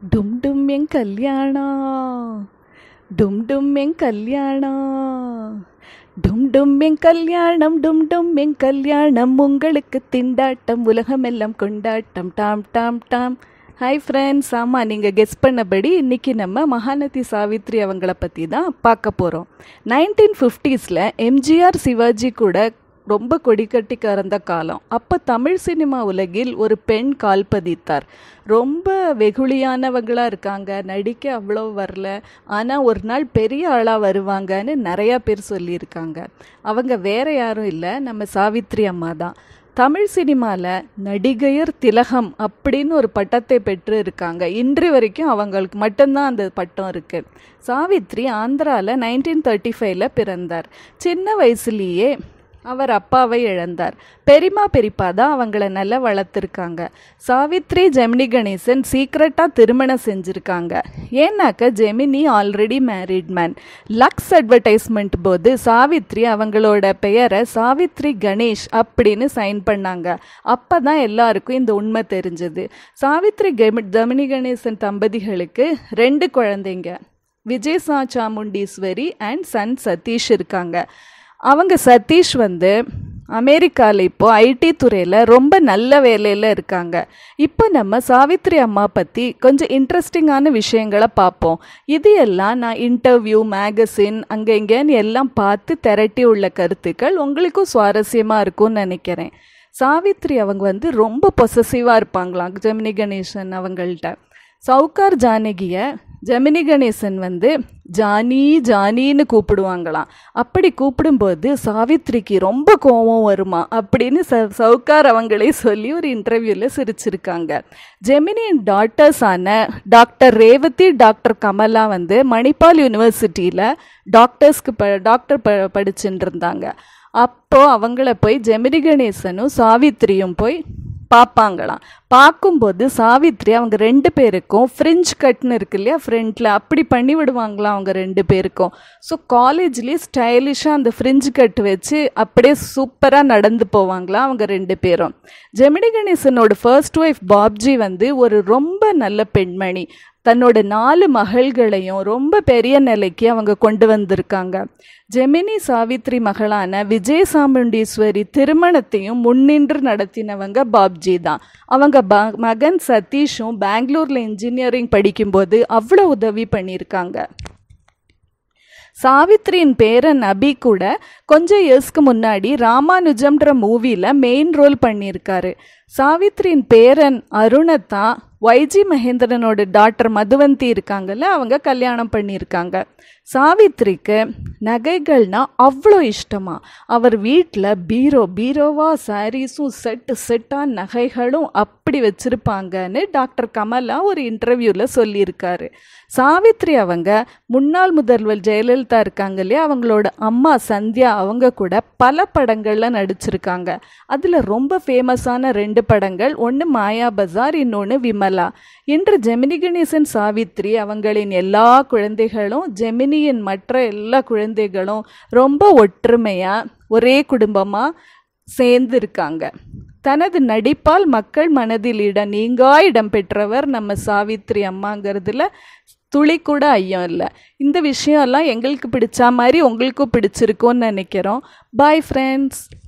Dum dum en kalyana, dum dum en kalyana, dum dum en kalyanam, dum dum en kalyanam, ungalukku tindaatam, ulagamella kondaatam, tam tam tam. Hi friends, amma neenga guess pannabadi inniki namma Mahanati Savitri avangala patti dhaan paaka porom. 1950s la MGR Sivaji kuda ரொம்ப கொடிக்கட்டி கறந்த காலம். அப்போ Tamil cinema உலகில் ஒரு பெண் கால் பதித்தார். ரொம்ப வெகுளியானவங்களாக இருக்காங்க, நடிக்க அவ்வளோ வரல, ஆனால் ஒரு நாள் பெரிய ஆளாக வருவாங்கன்னு நிறையா பேர் சொல்லியிருக்காங்க. அவங்க வேற யாரும் இல்லை, நம்ம சாவித்ரி அம்மா தான். தமிழ் சினிமாவில் நடிகையர் திலகம் அப்படின்னு ஒரு பட்டத்தை பெற்று இருக்காங்க. இன்று வரைக்கும் அவங்களுக்கு மட்டும்தான் அந்த பட்டம் இருக்குது. சாவித்ரி ஆந்திராவில் 1935 பிறந்தார். சின்ன வயசுலேயே அவர் அப்பாவை இழந்தார். பெரிமா பெரிப்பா தான் அவங்கள நல்லா வளர்த்துருக்காங்க. சாவித்ரி ஜெமினி கணேசன் சீக்ரெட்டாக திருமணம் செஞ்சுருக்காங்க. ஏன்னாக்க Gemini already married man. Lux advertisement போது சாவித்ரி அவங்களோட பெயரை சாவித்ரி கணேஷ் அப்படின்னு சைன் பண்ணாங்க. அப்போ தான் எல்லாருக்கும் இந்த உண்மை தெரிஞ்சது. சாவித்ரி ஜெமினி கணேசன் தம்பதிகளுக்கு 2 குழந்தைங்க, விஜய் சாமுண்டீஸ்வரி அண்ட் சன் சதீஷ் இருக்காங்க. அவங்க சதீஷ் அமெரிக்காவில் இப்போது ஐடி துறையில் ரொம்ப நல்ல வேலையில் இருக்காங்க. இப்போ நம்ம சாவித்ரி அம்மா பற்றி கொஞ்சம் இன்ட்ரெஸ்டிங்கான விஷயங்களை பார்ப்போம். இது எல்லாம் நான் இன்டர்வியூ, மேகசின், அங்கே இங்கேன்னு எல்லாம் பார்த்து திரட்டி உள்ள கருத்துக்கள் உங்களுக்கும் சுவாரஸ்யமாக இருக்கும்னு நினைக்கிறேன். சாவித்ரி அவங்க ரொம்ப பொசசிவாக இருப்பாங்களாம் ஜெமினி கணேசன் அவங்கள்ட்ட. சவுகார் ஜானகியை ஜெமினி கணேசன் ஜானி ஜானின்னு கூப்பிடுவாங்களாம். அப்படி கூப்பிடும்போது சாவித்ரிக்கு ரொம்ப கோபம் வருமா அப்படின்னு சவுகார் அவங்களே சொல்லி ஒரு இன்டர்வியூவில் சிரிச்சிருக்காங்க. ஜெமினியின் டாக்டர்ஸான டாக்டர் ரேவதி, டாக்டர் கமலா மணிப்பால் யூனிவர்சிட்டியில் டாக்டர்ஸ்க்கு டாக்டர் படிச்சுட்டு இருந்தாங்க. அப்போது அவங்கள போய் ஜெமினி கணேசனும் சாவித்ரியும் போய் பார்ப்பாங்களாம். பார்க்கும்போது சாவித்ரி அவங்க 2 பேருக்கும் ஃப்ரிஞ்ச் கட்னு இருக்கு இல்லையா, ஃப்ரண்ட்டில் அப்படி பண்ணி விடுவாங்களாம் அவங்க 2 பேருக்கும். ஸோ காலேஜ்லேயே ஸ்டைலிஷாக அந்த ஃப்ரிஞ்ச் கட் வச்சு அப்படியே சூப்பராக நடந்து போவாங்களாம் அவங்க 2 பேரும். ஜெமினி கணேசனோட ஃபர்ஸ்ட் ஒய்ஃப் பாப்ஜி ஒரு ரொம்ப நல்ல பெண்மணி. தன்னோட 4 மகள்களையும் ரொம்ப பெரிய நிலைக்கு அவங்க கொண்டு வந்திருக்காங்க. ஜெமினி சாவித்ரி மகளான விஜய் சாமுண்டீஸ்வரி திருமணத்தையும் முன்னின்று நடத்தினவங்க பாப்ஜி தான். அவங்க மகன் சதீஷும் பெங்களூரில் இன்ஜினியரிங் படிக்கும்போது அவ்வளோ உதவி பண்ணியிருக்காங்க. சாவித்ரியின் பேரன் அபி கூட கொஞ்சம் இயர்ஸ்க்கு முன்னாடி ராமானுஜம்ன்ற மூவியில் மெயின் ரோல் பண்ணியிருக்காரு. சாவித்ரியின் பேரன் அருணத்தா YG மகேந்திரனோட டாக்டர் மதுவந்தி இருக்காங்கல்ல, அவங்க கல்யாணம் பண்ணியிருக்காங்க. சாவித்ரிக்கு நகைகள்னால் அவ்வளோ இஷ்டமா. அவர் வீட்டில் பீரோவாக சாரீஸும் செட்டாக நகைகளும் அப்படி வச்சுருப்பாங்கன்னு டாக்டர் கமலா ஒரு இன்டர்வியூவில் சொல்லியிருக்காரு. சாவித்ரி அவங்க முன்னாள் முதல்வர் ஜெயலலிதா இருக்காங்க இல்லையா, அவங்களோட அம்மா சந்தியா அவங்க கூட பல படங்களில் நடிச்சிருக்காங்க. அதில் ரொம்ப ஃபேமஸான 2 படங்கள், ஒன்று மாயா பஜார், இன்னொன்று விமலா. இன்று ஜெமினி கணேசன் சாவித்ரி அவங்களின் எல்லா குழந்தைகளும், ஜெமினியின் மற்ற எல்லா குழந்தைகளும் ரொம்ப ஒற்றுமையா ஒரே குடும்பமா சேர்ந்து இருக்காங்க. தனது நடிப்பால் மக்கள் மனதில் நீங்கா இடம் பெற்றவர் நம்ம சாவித்ரி அம்மாங்கிறதுல துளி கூட ஐயம் இல்லை. இந்த விஷயம்லாம் எங்களுக்கு பிடிச்ச மாதிரி உங்களுக்கும் பிடிச்சிருக்கும்னு நினைக்கிறோம். Bye friends.